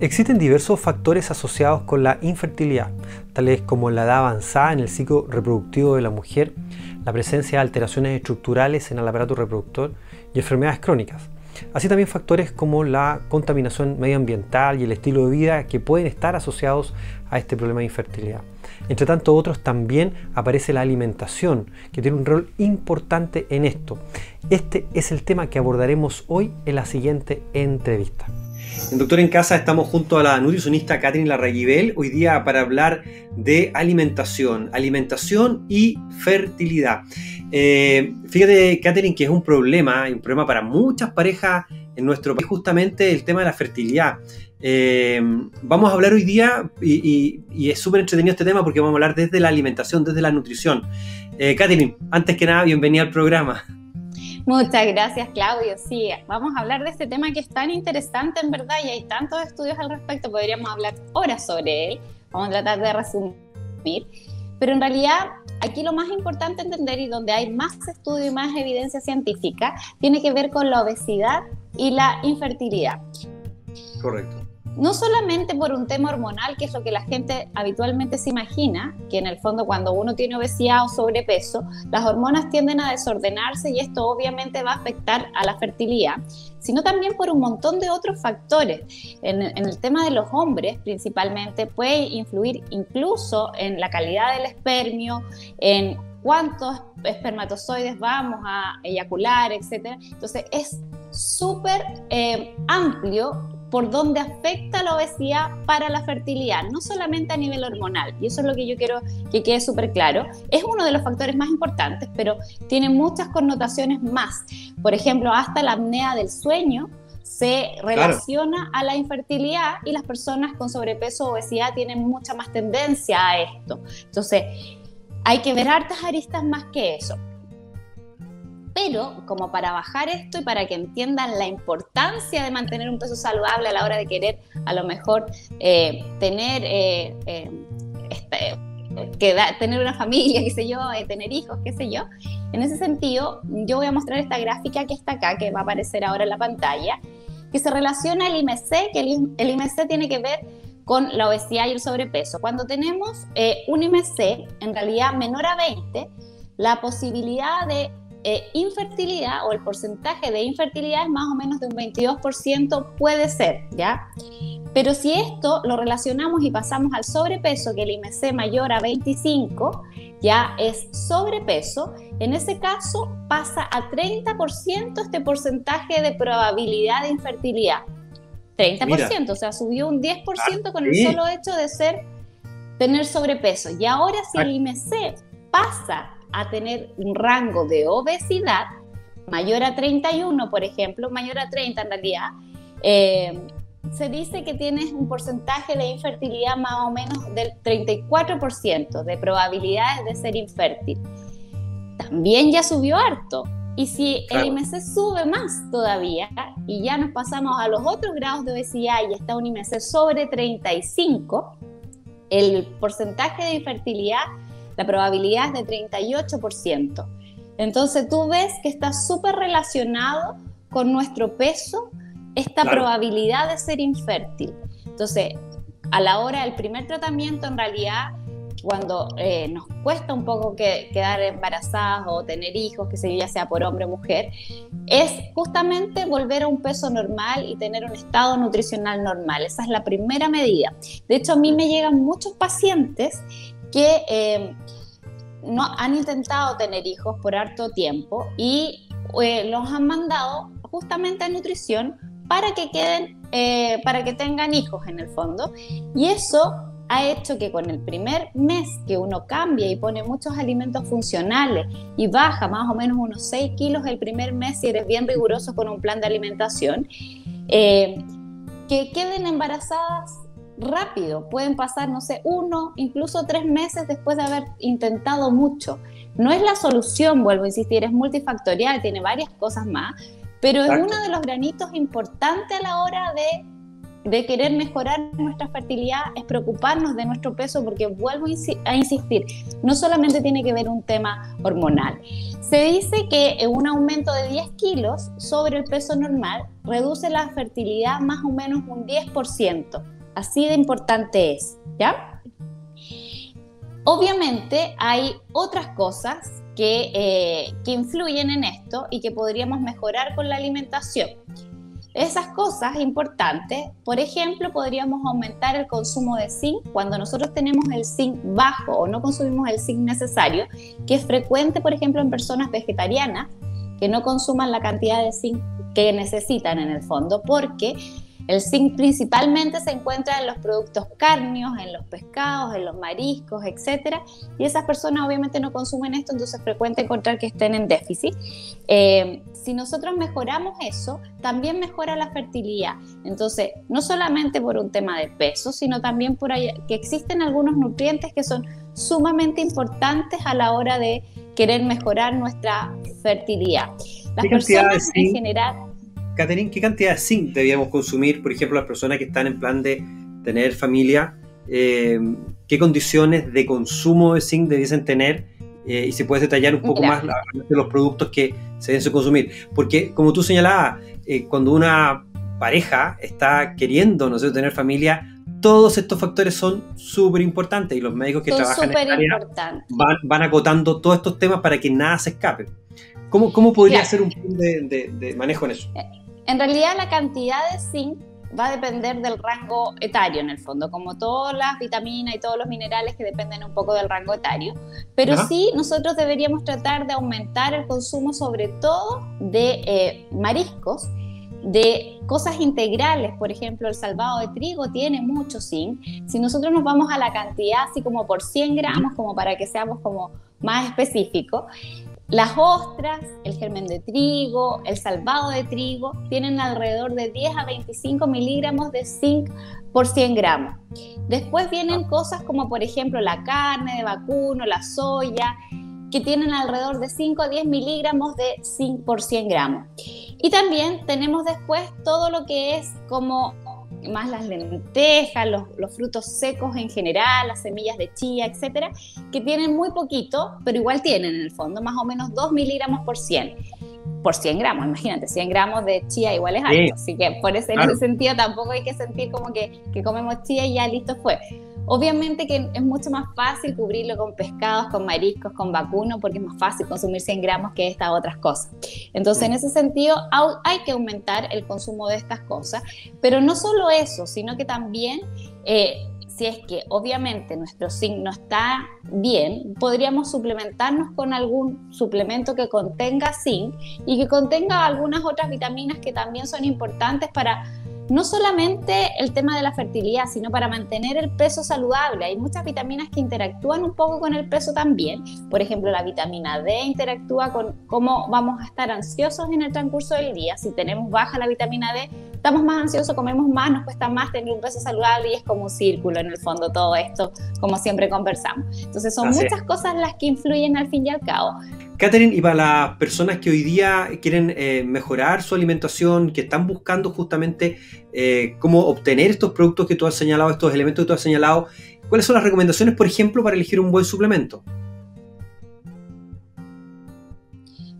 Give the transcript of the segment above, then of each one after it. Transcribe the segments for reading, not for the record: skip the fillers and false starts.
Existen diversos factores asociados con la infertilidad, tales como la edad avanzada en el ciclo reproductivo de la mujer, la presencia de alteraciones estructurales en el aparato reproductor y enfermedades crónicas. Así también factores como la contaminación medioambiental y el estilo de vida que pueden estar asociados a este problema de infertilidad. Entre tanto otros también aparece la alimentación, que tiene un rol importante en esto. Este es el tema que abordaremos hoy en la siguiente entrevista. En Doctor en Casa estamos junto a la nutricionista Katherine Larraguibel hoy día para hablar de alimentación y fertilidad. Fíjate, Katherine, que es un problema para muchas parejas en nuestro país, justamente el tema de la fertilidad. Vamos a hablar hoy día, y es súper entretenido este tema porque vamos a hablar desde la alimentación, desde la nutrición. Katherine, antes que nada, bienvenida al programa. Muchas gracias, Claudio. Sí, vamos a hablar de este tema que es tan interesante en verdad y hay tantos estudios al respecto, podríamos hablar horas sobre él, vamos a tratar de resumir, pero en realidad aquí lo más importante entender y donde hay más estudio y más evidencia científica tiene que ver con la obesidad y la infertilidad. Correcto. No solamente por un tema hormonal, que es lo que la gente habitualmente se imagina, que en el fondo cuando uno tiene obesidad o sobrepeso, las hormonas tienden a desordenarse y esto obviamente va a afectar a la fertilidad, sino también por un montón de otros factores. En el tema de los hombres, principalmente, puede influir incluso en la calidad del espermio, en cuántos espermatozoides vamos a eyacular, etc. Entonces es súper amplio por donde afecta la obesidad para la fertilidad, no solamente a nivel hormonal, y eso es lo que yo quiero que quede súper claro. Es uno de los factores más importantes, pero tiene muchas connotaciones más. Por ejemplo, hasta la apnea del sueño se relaciona a la infertilidad y las personas con sobrepeso o obesidad tienen mucha más tendencia a esto. Entonces, hay que ver hartas aristas más que eso. Pero, como para bajar esto y para que entiendan la importancia de mantener un peso saludable a la hora de querer, a lo mejor, tener una familia, qué sé yo, tener hijos, qué sé yo. En ese sentido, yo voy a mostrar esta gráfica que está acá, que va a aparecer ahora en la pantalla, que se relaciona al IMC, que el IMC tiene que ver con la obesidad y el sobrepeso. Cuando tenemos un IMC, en realidad menor a 20, la posibilidad de infertilidad o el porcentaje de infertilidad es más o menos de un 22%, puede ser, ¿ya? Pero si esto lo relacionamos y pasamos al sobrepeso, que el IMC mayor a 25 ya es sobrepeso, en ese caso pasa a 30% este porcentaje de probabilidad de infertilidad. 30%, mira, o sea, subió un 10% con el solo hecho de tener sobrepeso. Y ahora si el IMC pasa a tener un rango de obesidad mayor a 31, por ejemplo, mayor a 30 en realidad, se dice que tienes un porcentaje de infertilidad más o menos del 34% de probabilidades de ser infértil. También ya subió harto. Y si el IMC sube más todavía y ya nos pasamos a los otros grados de obesidad y está un IMC sobre 35, el porcentaje de infertilidad, la probabilidad es de 38%. Entonces tú ves que está súper relacionado con nuestro peso esta probabilidad de ser infértil. Entonces, a la hora del primer tratamiento, en realidad, cuando nos cuesta un poco quedar embarazadas o tener hijos, que se ya sea por hombre o mujer, es justamente volver a un peso normal y tener un estado nutricional normal. Esa es la primera medida. De hecho, a mí me llegan muchos pacientes que no han intentado tener hijos por harto tiempo y los han mandado justamente a nutrición para que tengan hijos en el fondo, y eso ha hecho que con el primer mes que uno cambia y pone muchos alimentos funcionales y baja más o menos unos 6 kilos el primer mes si eres bien riguroso con un plan de alimentación, que queden embarazadas rápido, pueden pasar, no sé, 1, incluso 3 meses después de haber intentado mucho. No es la solución, vuelvo a insistir, es multifactorial, tiene varias cosas más, pero es uno de los granitos importantes a la hora de de querer mejorar nuestra fertilidad, es preocuparnos de nuestro peso, porque vuelvo a insistir, no solamente tiene que ver un tema hormonal. Se dice que un aumento de 10 kilos sobre el peso normal reduce la fertilidad más o menos un 10%. Así de importante es, ¿ya? Obviamente hay otras cosas que influyen en esto y que podríamos mejorar con la alimentación. Esas cosas importantes, por ejemplo, podríamos aumentar el consumo de zinc. Cuando nosotros tenemos el zinc bajo o no consumimos el zinc necesario, que es frecuente, por ejemplo, en personas vegetarianas que no consuman la cantidad de zinc que necesitan en el fondo, porque el zinc principalmente se encuentra en los productos cárneos, en los pescados, en los mariscos, etc. Y esas personas obviamente no consumen esto, entonces es frecuente encontrar que estén en déficit. Si nosotros mejoramos eso, también mejora la fertilidad. Entonces, no solamente por un tema de peso, sino también por que existen algunos nutrientes que son sumamente importantes a la hora de querer mejorar nuestra fertilidad. Las personas en general... Katherine, ¿qué cantidad de zinc debíamos consumir? Por ejemplo, las personas que están en plan de tener familia, ¿qué condiciones de consumo de zinc debiesen tener? Y si puedes detallar un poco más de los productos que se deben consumir. Porque, como tú señalabas, cuando una pareja está queriendo, no sé, tener familia, todos estos factores son súper importantes y los médicos que trabajan en el área van acotando todos estos temas para que nada se escape. ¿Cómo podría ser un plan de manejo en eso? En realidad la cantidad de zinc va a depender del rango etario en el fondo, como todas las vitaminas y todos los minerales que dependen un poco del rango etario, pero sí nosotros deberíamos tratar de aumentar el consumo sobre todo de mariscos, de cosas integrales. Por ejemplo, el salvado de trigo tiene mucho zinc. Si nosotros nos vamos a la cantidad así como por 100 gramos, como para que seamos como más específicos, las ostras, el germen de trigo, el salvado de trigo tienen alrededor de 10 a 25 miligramos de zinc por 100 gramos. Después vienen cosas como por ejemplo la carne de vacuno, la soya, que tienen alrededor de 5 a 10 miligramos de zinc por 100 gramos. Y también tenemos después todo lo que es como más las lentejas, los frutos secos en general, las semillas de chía, etcétera, que tienen muy poquito, pero igual tienen en el fondo más o menos 2 miligramos por 100. Por 100 gramos, imagínate, 100 gramos de chía igual es algo, así que por ese, en ese sentido tampoco hay que sentir como que comemos chía y ya listo fue. Obviamente que es mucho más fácil cubrirlo con pescados, con mariscos, con vacuno, porque es más fácil consumir 100 gramos que estas otras cosas. Entonces, en ese sentido, hay que aumentar el consumo de estas cosas, pero no solo eso, sino que también, si es que obviamente nuestro zinc no está bien, podríamos suplementarnos con algún suplemento que contenga zinc y que contenga algunas otras vitaminas que también son importantes para... no solamente el tema de la fertilidad, sino para mantener el peso saludable. Hay muchas vitaminas que interactúan un poco con el peso también. Por ejemplo, la vitamina D interactúa con cómo vamos a estar ansiosos en el transcurso del día. Si tenemos baja la vitamina D, estamos más ansiosos, comemos más, nos cuesta más tener un peso saludable y es como un círculo en el fondo todo esto, como siempre conversamos. Entonces son muchas cosas las que influyen al fin y al cabo. Katherine, y para las personas que hoy día quieren mejorar su alimentación, que están buscando justamente cómo obtener estos productos que tú has señalado, estos elementos que tú has señalado, ¿cuáles son las recomendaciones, por ejemplo, para elegir un buen suplemento?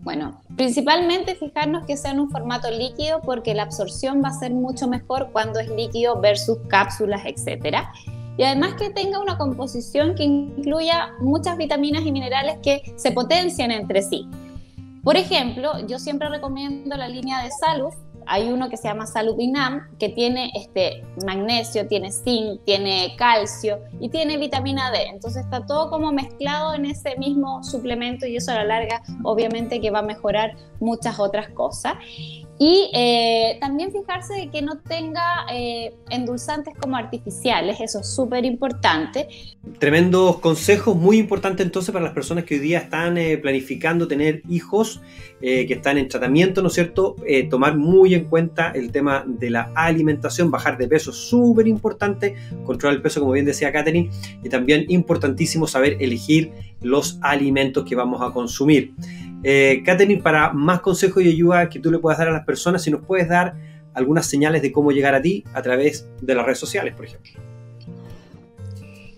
Bueno, principalmente fijarnos que sea en un formato líquido, porque la absorción va a ser mucho mejor cuando es líquido versus cápsulas, etcétera. Y además que tenga una composición que incluya muchas vitaminas y minerales que se potencian entre sí. Por ejemplo, yo siempre recomiendo la línea de Salud. Hay uno que se llama Saludinam, que tiene magnesio, tiene zinc, tiene calcio y tiene vitamina D. Entonces está todo como mezclado en ese mismo suplemento y eso a la larga obviamente que va a mejorar muchas otras cosas. Y también fijarse de que no tenga endulzantes como artificiales, eso es súper importante. Tremendos consejos, muy importantes entonces para las personas que hoy día están planificando tener hijos, que están en tratamiento, ¿no es cierto? Tomar muy en cuenta el tema de la alimentación, bajar de peso, súper importante, controlar el peso, como bien decía Katherine, y también importantísimo saber elegir los alimentos que vamos a consumir. Katherine, para más consejos y ayuda que tú le puedas dar a las personas, si nos puedes dar algunas señales de cómo llegar a ti a través de las redes sociales, por ejemplo?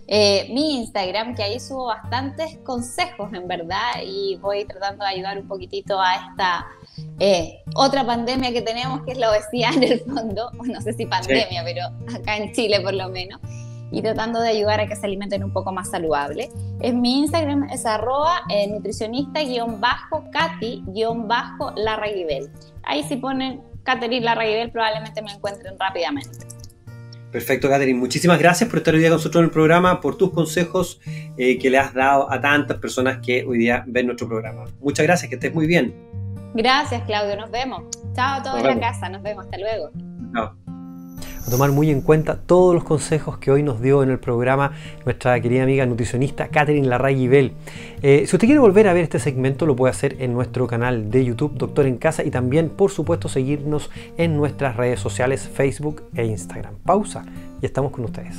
Mi Instagram, que ahí subo bastantes consejos, en verdad, y voy tratando de ayudar un poquitito a esta otra pandemia que tenemos, que es la obesidad en el fondo, no sé si pandemia, sí, pero acá en Chile por lo menos, y tratando de ayudar a que se alimenten un poco más saludable. En mi Instagram es @nutricionista_Katy_Larraguibel. Ahí si ponen Katherine Larraguibel probablemente me encuentren rápidamente. Perfecto, Katherine. Muchísimas gracias por estar hoy día con nosotros en el programa, por tus consejos que le has dado a tantas personas que hoy día ven nuestro programa. Muchas gracias, que estés muy bien. Gracias, Claudio. Nos vemos. Chao a todos en la casa. Nos vemos. Hasta luego. Chao. A tomar muy en cuenta todos los consejos que hoy nos dio en el programa nuestra querida amiga nutricionista Katherine Larraguibel. Si usted quiere volver a ver este segmento, lo puede hacer en nuestro canal de YouTube, Doctor en Casa, y también, por supuesto, seguirnos en nuestras redes sociales, Facebook e Instagram. Pausa y estamos con ustedes.